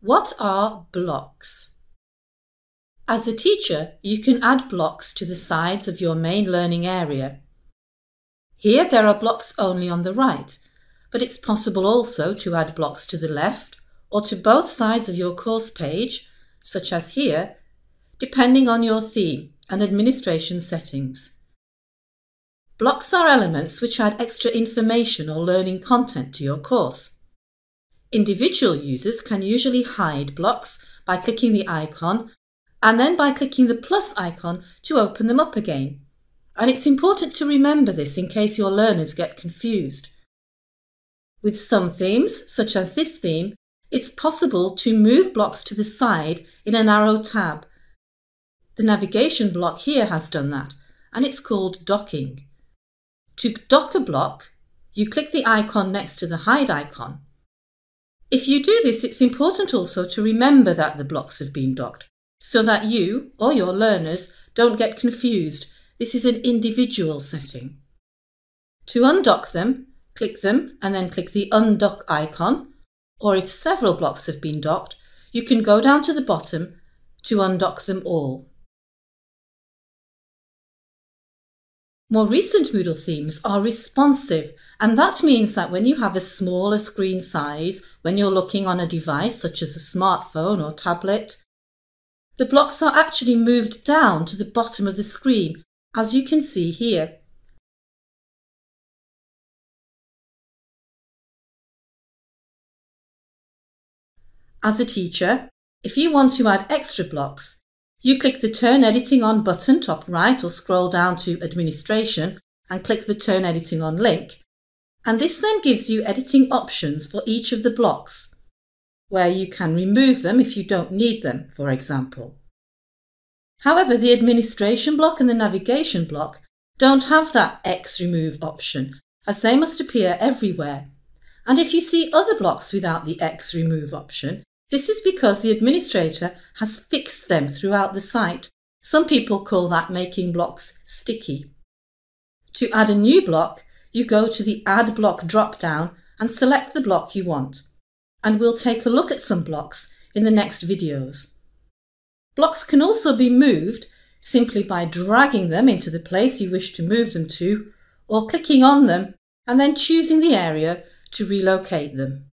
What are blocks? As a teacher, you can add blocks to the sides of your main learning area. Here there are blocks only on the right, but it's possible also to add blocks to the left or to both sides of your course page, such as here, depending on your theme and administration settings. Blocks are elements which add extra information or learning content to your course. Individual users can usually hide blocks by clicking the icon and then by clicking the plus icon to open them up again. And it's important to remember this in case your learners get confused. With some themes, such as this theme, it's possible to move blocks to the side in a narrow tab. The navigation block here has done that, and it's called docking. To dock a block, you click the icon next to the hide icon. If you do this, it's important also to remember that the blocks have been docked, so that you or your learners don't get confused. This is an individual setting. To undock them, click them and then click the undock icon, or if several blocks have been docked, you can go down to the bottom to undock them all. More recent Moodle themes are responsive, and that means that when you have a smaller screen size, when you're looking on a device such as a smartphone or tablet, the blocks are actually moved down to the bottom of the screen, as you can see here. As a teacher, if you want to add extra blocks, you click the Turn Editing On button top right or scroll down to Administration and click the Turn Editing On link, and this then gives you editing options for each of the blocks, where you can remove them if you don't need them, for example. However, the administration block and the navigation block don't have that X remove option, as they must appear everywhere. And if you see other blocks without the X remove option, this is because the administrator has fixed them throughout the site. Some people call that making blocks sticky. To add a new block, you go to the Add Block drop-down and select the block you want. And we'll take a look at some blocks in the next videos. Blocks can also be moved simply by dragging them into the place you wish to move them to, or clicking on them and then choosing the area to relocate them.